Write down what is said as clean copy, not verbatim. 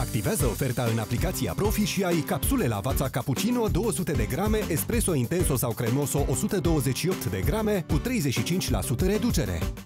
Activează oferta în aplicația Profi și ai capsule Lavazza Cappuccino 200 de grame, Espresso Intenso sau Cremoso 128 de grame cu 35% reducere.